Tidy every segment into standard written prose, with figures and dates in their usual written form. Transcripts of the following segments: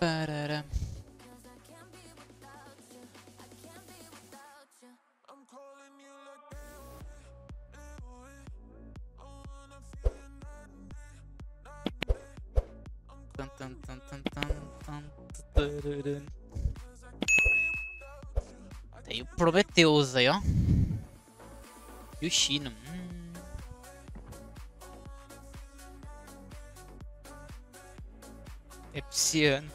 Parará. Tem o Prometeus aí, ó. E o Shino. É pisciano.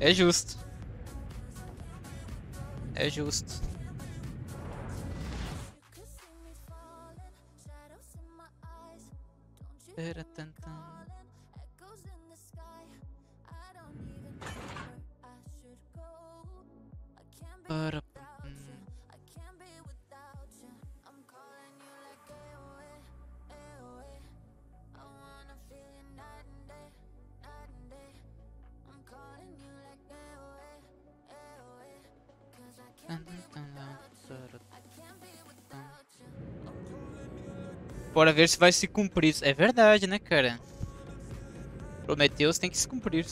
É justo. É justo. Bora ver se vai se cumprir. É verdade, né, cara? Prometeus tem que se cumprir.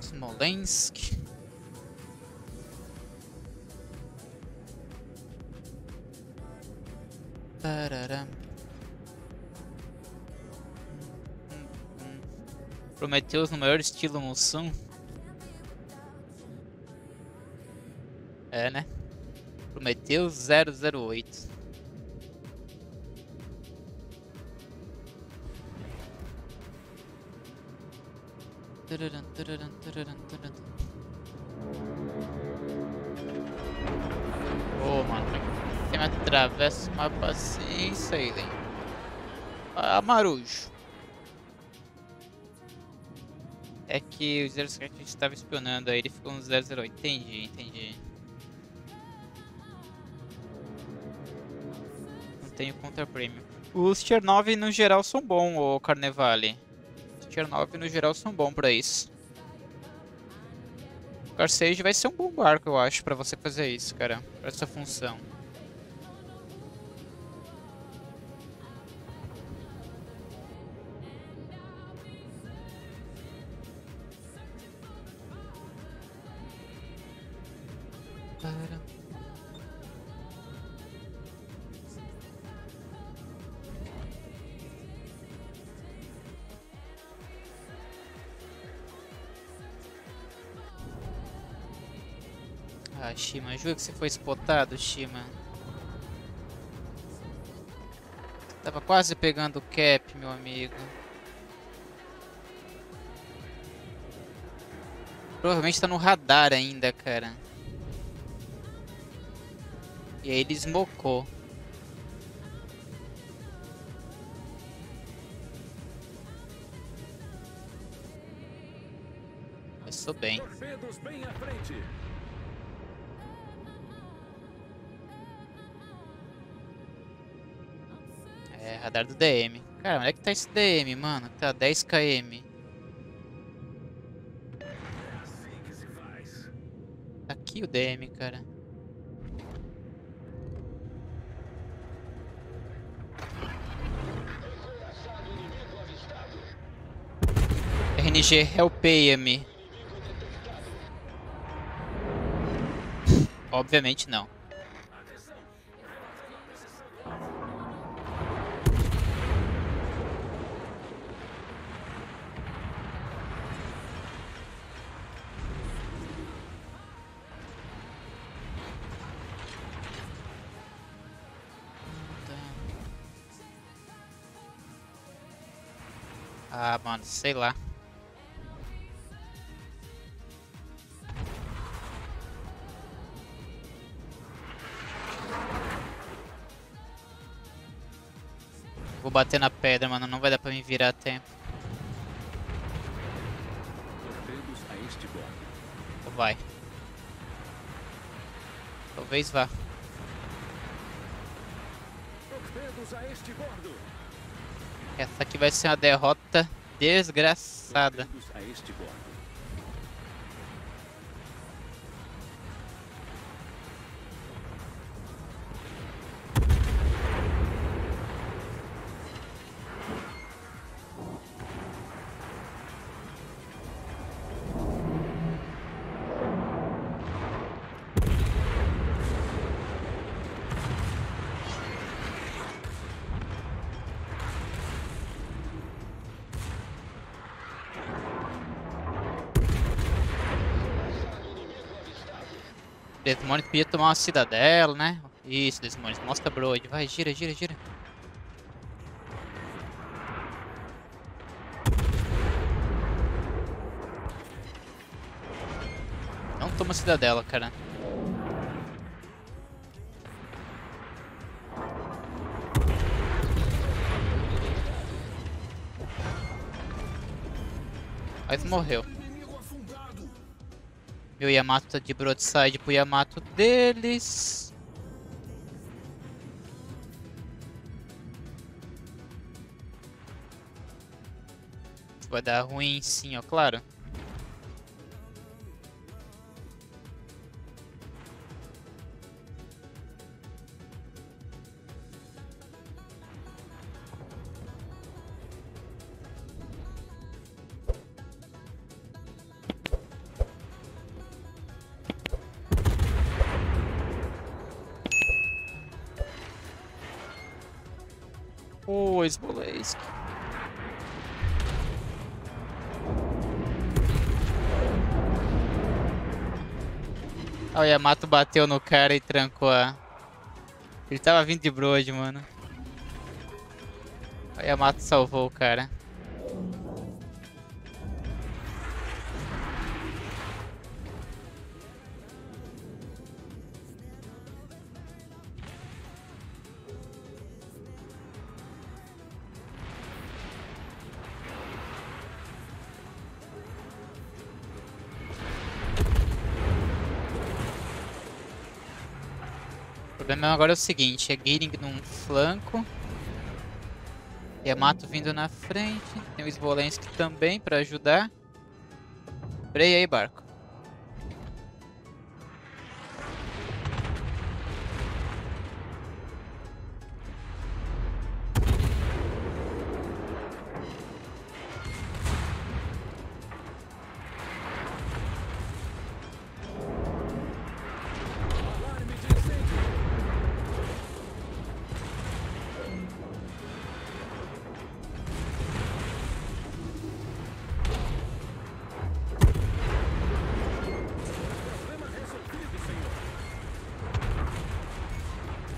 Smolensk. Prometeus no maior estilo Mussum. É, né? Prometeus 008. Oh, mano, você me atravessa uma paciência aí, hein? Ah, marujo. É que o 07 estava espionando, aí ele ficou um 00. Entendi, entendi. Não tenho contra-prêmio. Os tier 9 no geral são bons, o Carnevale. Os tier 9 no geral são bons pra isso. O Carsage vai ser um bom barco, eu acho, pra você fazer isso, cara. Pra essa função. Ah, Shima, juro que você foi spotado, Shima. Tava quase pegando o cap, meu amigo. Provavelmente tá no radar ainda, cara. E aí ele smocou. Começou bem. Torpedos bem à frente. É, radar do DM. Cara, onde é que tá esse DM, mano? Tá 10 km. Tá aqui o DM, cara. RNG, helpeia-me. Obviamente não. Ah, mano, sei lá. Vou bater na pedra, mano. Não vai dar pra me virar a tempo. Ou vai. Talvez vá. Essa aqui vai ser uma derrota desgraçada. Demonis podia tomar uma cidadela, né? Isso, Demonis, mostra Broad. Vai, gira, gira, gira. Não toma cidadela, cara. Mas morreu. Meu Yamato tá de broadside pro Yamato deles. Vai dar ruim sim, ó, claro. Smolensk. O Yamato bateu no cara e trancou a... Ele tava vindo de Broad, mano. O Yamato salvou o cara. O problema agora é o seguinte, é Gearing num flanco, Yamato vindo na frente, tem o Smolensk também pra ajudar. Freia aí, barco.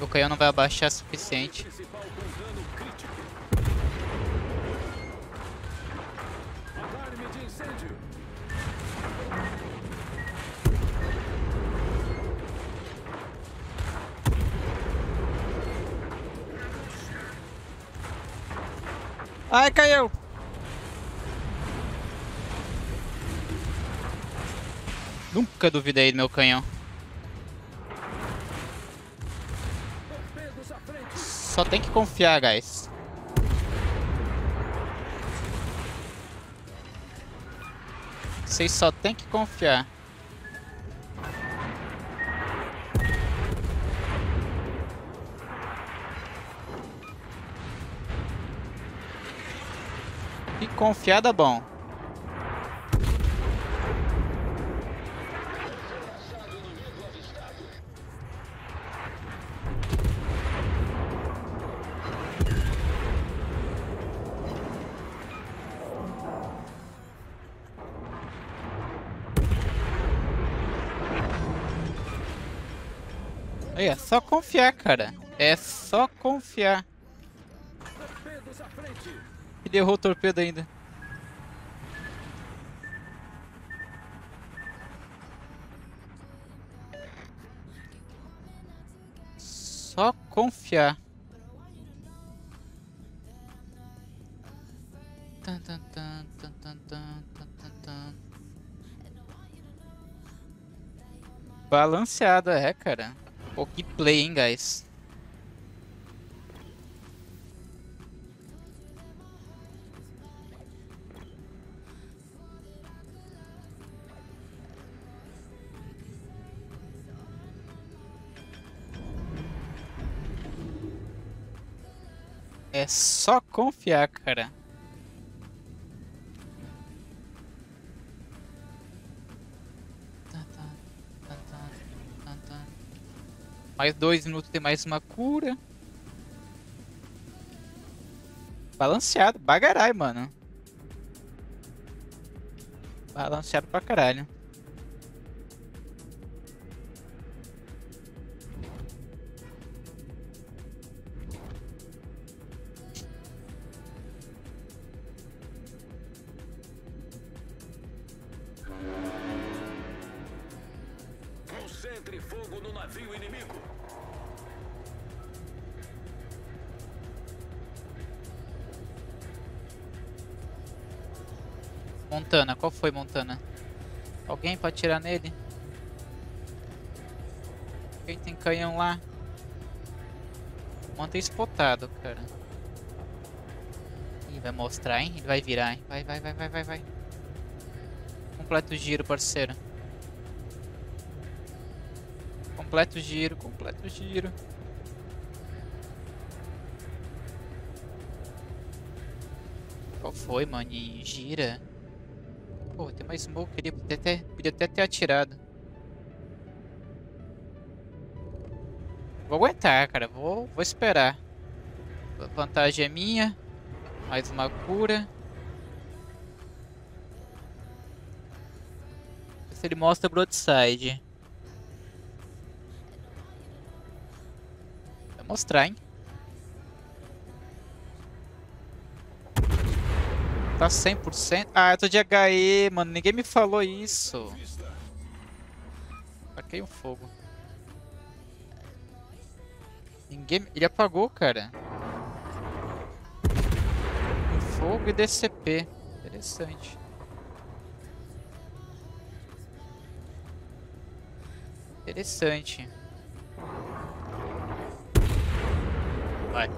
O canhão não vai abaixar o suficiente. Ai, caiu! Nunca duvidei do meu canhão. Só tem que confiar, guys. Vocês só tem que confiar. E confiar dá bom. É só confiar, cara. É só confiar. E derrubou o torpedo ainda. Só confiar. Balanceada, é, cara. Pô, que play, hein, guys. É só confiar, cara. Mais 2 minutos tem mais uma cura. Balanceado, bagarai, mano. Balanceado pra caralho. Concentre fogo no navio inimigo. Montana, qual foi, Montana? Alguém pra atirar nele? Quem tem canhão lá? Mantém espotado, cara. Ih, vai mostrar, hein? Ele vai virar, hein? Vai, vai, vai, vai, vai, vai. Completa o giro, parceiro. Completa o giro, completa o giro. Qual foi, mano? E gira. Pô, tem mais smoke ali, podia até ter atirado. Vou aguentar, cara, vou esperar. A vantagem é minha. Mais uma cura. Se ele mostra broadside. Vai mostrar, hein? Tá 100%? Ah, eu tô de HE, mano. Ninguém me falou isso. Taquei um fogo. Ninguém... Ele apagou, cara. Fogo e DCP. Interessante. Interessante. Vai.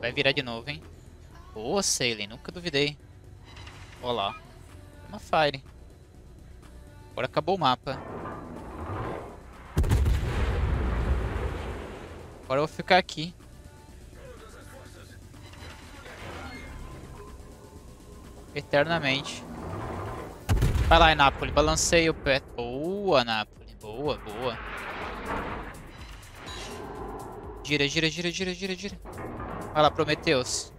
Vai virar de novo, hein? Boa, Sailing. Nunca duvidei. Olha lá, uma fire. Agora acabou o mapa. Agora eu vou ficar aqui. Eternamente. Vai lá, Napoli, balancei o pé. Boa, Napoli, boa, boa. Gira, gira, gira, gira, gira, gira. Vai lá, Prometeus.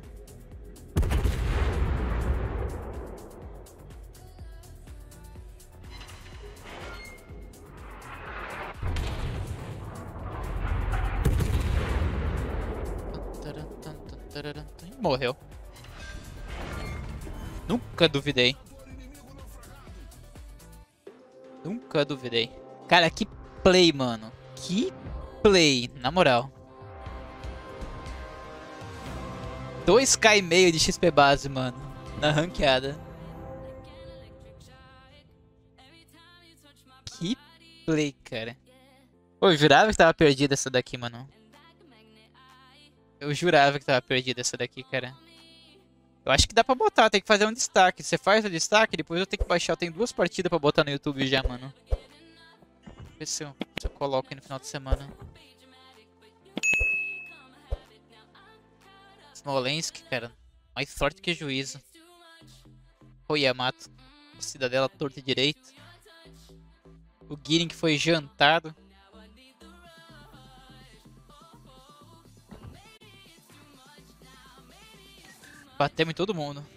Morreu. Nunca duvidei. Nunca duvidei. Cara, que play, mano. Que play, na moral. 2k e meio de XP base, mano. Na ranqueada. Que play, cara. Pô, eu jurava que tava perdida essa daqui, mano. Eu jurava que tava perdida essa daqui, cara. Eu acho que dá pra botar, tem que fazer um destaque. Você faz o destaque, depois eu tenho que baixar. Eu tenho 2 partidas pra botar no YouTube já, mano. Deixa eu ver se eu coloco aí no final de semana. Smolensk, cara. Mais sorte que juízo. Foi Yamato. Cidadela torta e direito. O Gearing foi jantado. Batemos em todo mundo.